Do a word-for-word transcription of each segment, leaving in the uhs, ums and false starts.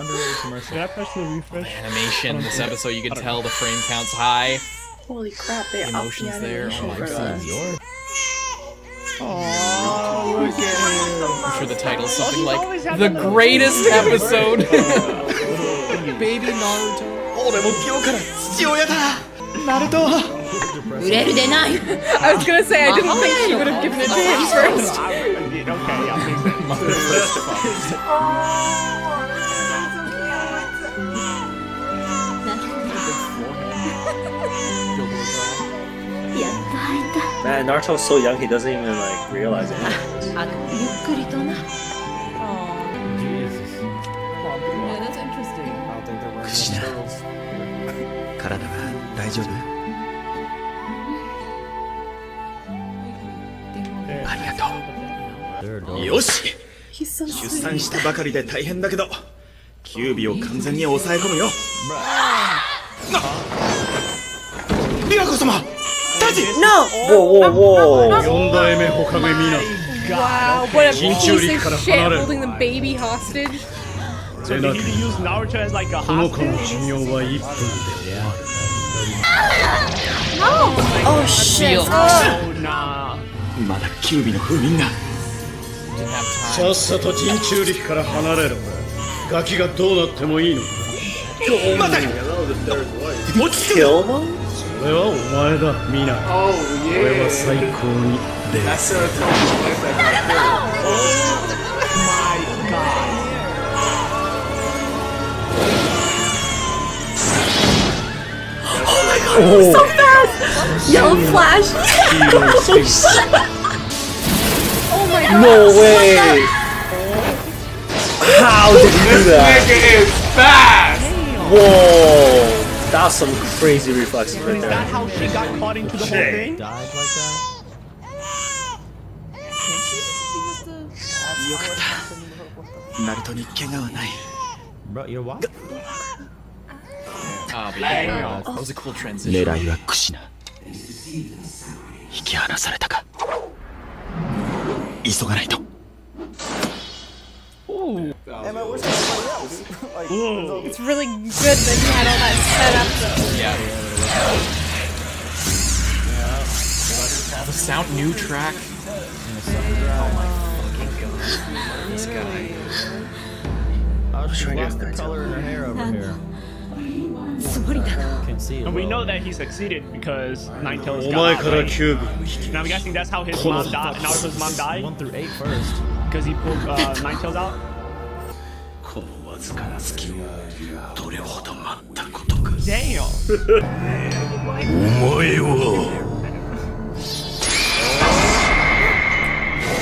Underrated commercial. Can I press the refresh? Oh, animation in this episode, you can tell know. the frame count's high. Holy crap, they the emotions the there. Oh, I've seen yours. Oh, look at him. I'm sure the title is something like The Greatest Episode. Baby Naruto. I was gonna say, I didn't think she would have given it to him first. Okay, I'll take that. Mother first of all. Man, Naruto's so young, he doesn't even like realize it. Jesus. Yeah, that's interesting. I don't think they're wearing those girls. He's so sweet. No! Whoa, whoa, whoa! Wow, what a piece of shit holding the baby hostage. So they need to use Naruto as like a hostage? No! Oh shit! Oh nah. Kill them? Oh yeah! That's a Oh. So fast! Yellow flash! Oh my god! No way! How did you do that? This nigga is fast! Whoa! That's some crazy reflexes right there. Is that how she got caught into the whole thing? Died like that? Bro, you're what? Oh, yeah. That was a cool transition. Ooh. It's really good that you had all that set up though. Yeah. yeah. The sound new track. Oh my fucking god. This guy. I was trying to get the color in her hair over here. And we know that he succeeded because Ninetales got out. Now I'm guessing that's how his mom died. Naruto's mom died. One through eight first, because he pulled uh, Ninetales out. Damn.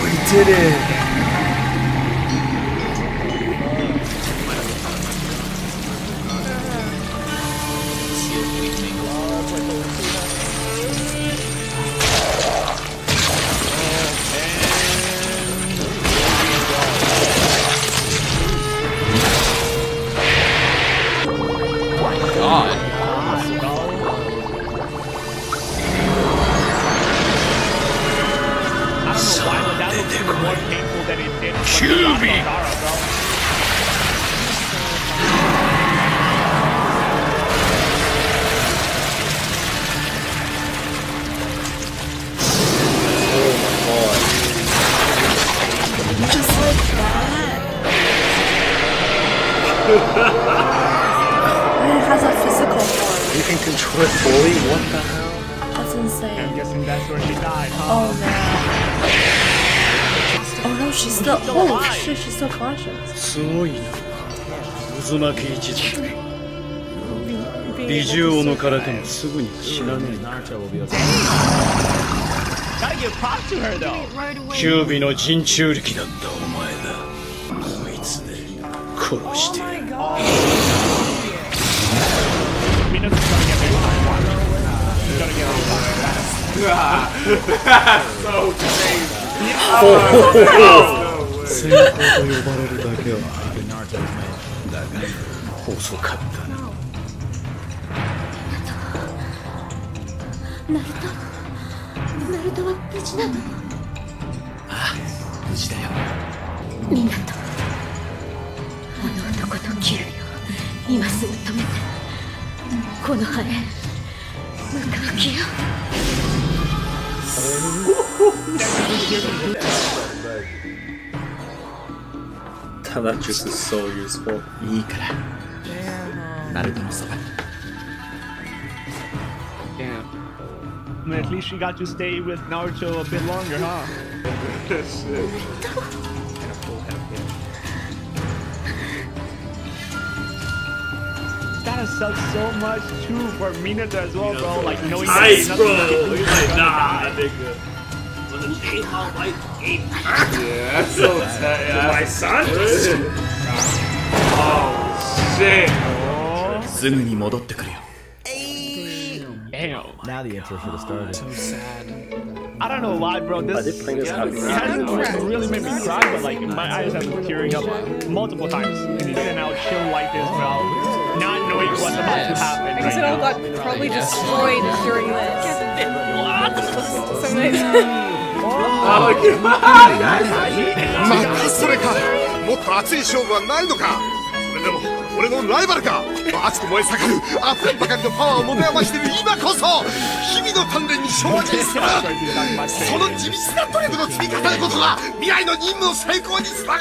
We did it. Naruto will be okay. Gotta give props to her though. Right away. Naruto, Naruto wa muji na no? Ah, muji da yo. Minato, ano otoko to Kyuubi. That juice is so useful. Damn. At least she got to stay with Naruto a bit longer, huh? That's it. That sucks so much too for Minato as well, Minato, bro. Like knowing nice, that bro. Like, nah, nigga. Yeah, that's so sad. Yeah. My son. Oh shit. Oh. Damn. Now the intro should have started. So sad. I don't know why, bro. This yeah, yeah, really made me cry, but like my eyes have been tearing up multiple times. And you didn't out chill like this, bro. Not knowing what's about to happen. I guess it all got probably destroyed during this. Some nice. Oh, okay.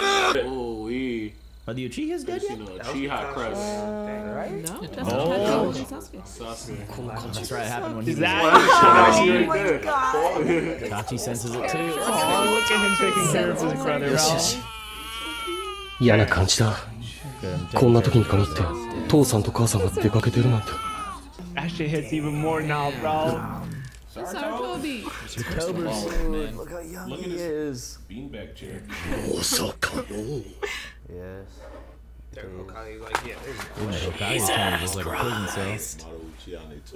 Oh, are the Uchihas dead yet? Uchiha crest. Right? No. That's oh. Sasuke. Sasuke. That's right, it happened when he was dead. Oh my god. Tachi senses it too. Oh, look at him taking care of his brother. That shit hits even more now, bro. Sorry, Toby. Look how young he is. Beanbag chair. Yes. There Okage like, yeah, there's no Okage time was like a prison cell.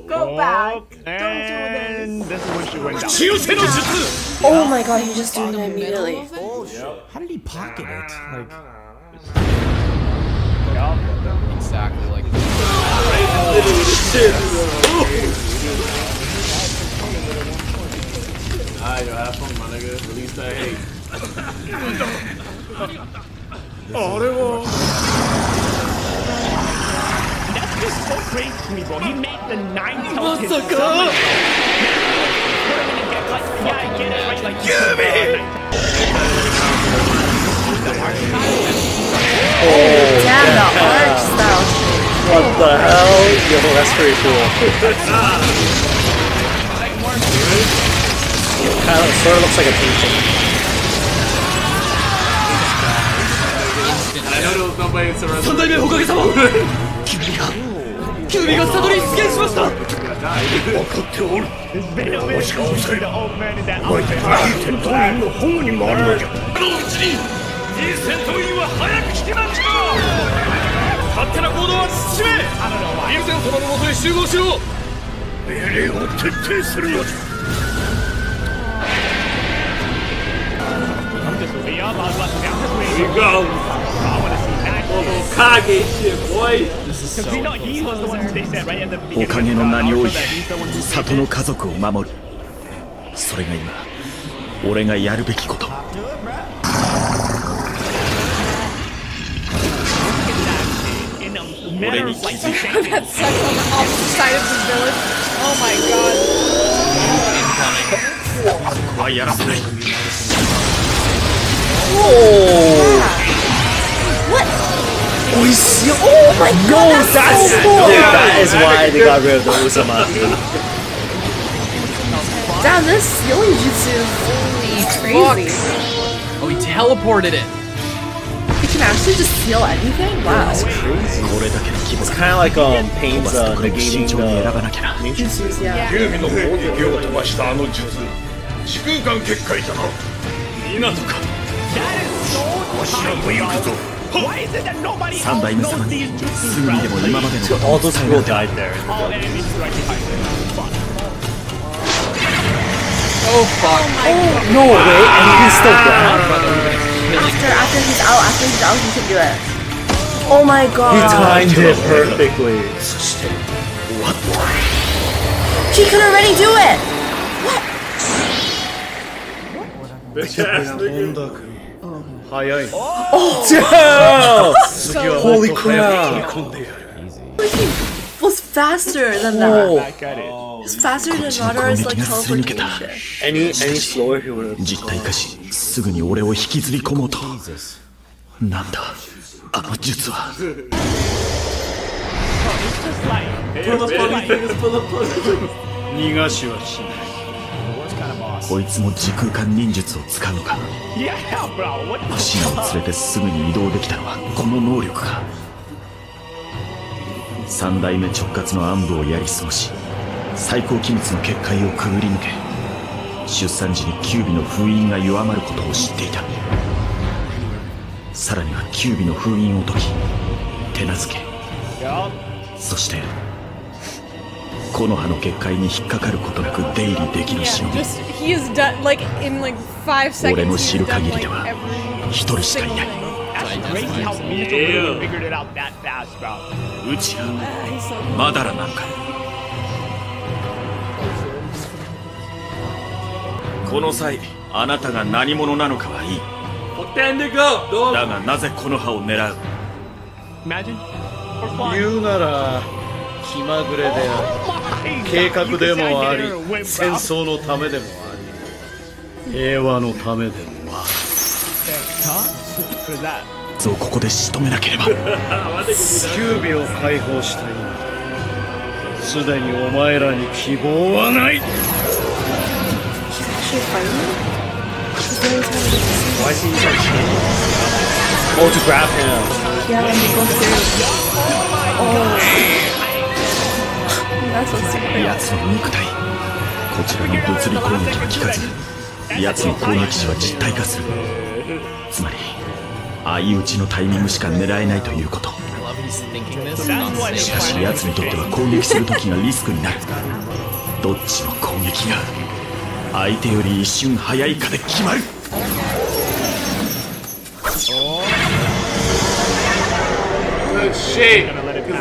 Go back! Oh, and don't do this. This is when she went down. Oh my god, he just doing it immediately. Oh, yep. How did he pocket it? Like... Yep. Exactly like this. Oh, shit! Alright, yo, have fun, my nigga. Release that hate. Oh, they won't. That's just so crazy to me, bro. He made the nine tails his son. We're gonna get like, yeah, I get it, right? Like, give me! Oh, damn, the arch style. What the hell? Yo, that's pretty cool. Kind of, sort of looks like a painting. I don't know if it's a result. I'm just beyond my left now. Here you go. Okage shit, boy! This is so cool. Okage no nani oi, Sato no kazoku o mamoru. Sore ga ima, ore ga yaru beki koto. Ore ni kizuku. That's such on the opposite side of the village. Oh my god. Kazoku wa yarasenai. Oh! Oh, see, oh my god, no, that's so cool! Dude, that is why they got rid of the Usama. Damn, this ceiling jutsu is holy crazy. Fuck. Oh, he teleported it. He can actually just seal anything? Wow. That's crazy. It's kind of like um, Pain's uh, negating the jutsus, yeah. That is so cool. Why is it that nobody else knows these jutsus, bro? All those people died there. All enemies right behind them. Oh fuck. Oh no way, and he can still die. After, after he's out, after he's out, he can do it. Oh my god. He timed it perfectly. What? She could already do it! What? Bitch ass nigga. Oh, damn! Holy crap! faster than that. Oh, I got it. It's faster than Madara's like teleportation. Any any slower he would have. Yeah, bro, what the fuck? Yeah, just, he is done, like, in like five seconds, he's done like every single thing. That's crazy how Minato figured it out that fast, bro. Uchiha, Madara nanka. Kono sai, anata ga nanimono nanoka wa ii. Ottende go! Da ga naze kono ha o nerau? Imagine, for fun. You nara... Autograph him. Yeah, when you go through. Oh. That's what's happening. That's good shit. Because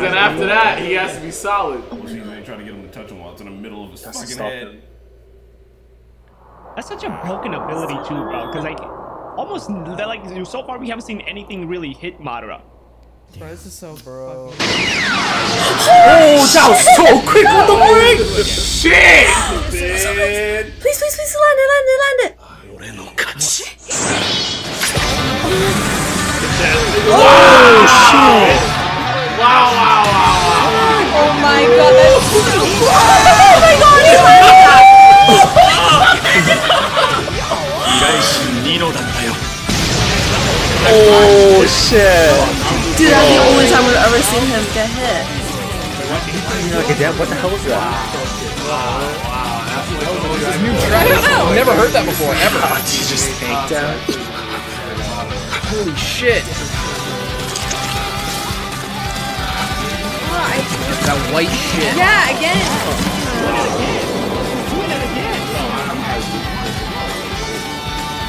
then after that, he has to be solid. To get him to touch him while it's in the middle of his fucking head. It. That's such a broken ability too, bro. Because like, almost like so far we haven't seen anything really hit Madara. Bro, this is so bro. Oh, that was so quick with the break. Shit! Please, please, please, land it, land it, land it. Oh, oh shit! Wow! Wow! Wow! Oh my god, that's so cool. Oh my god, he's like that! Oh shit! Dude, that's the only time I've ever seen him get hit. What the hell was that? Wow, wow, that's what was new track. I've never heard that before, ever. Oh, Jesus. Holy shit! That white shit. Yeah, again.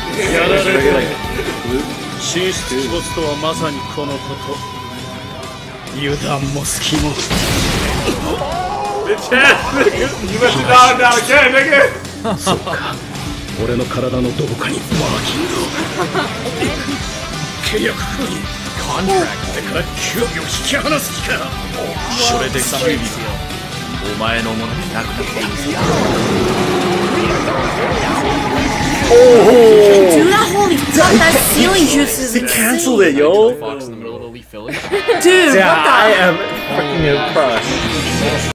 You let the dog down again, nigga. Contract that could kill you. Oh, dude, that holy fuck, that ceiling juice is insane. They canceled it, yo. Dude, what the? I am freaking impressed.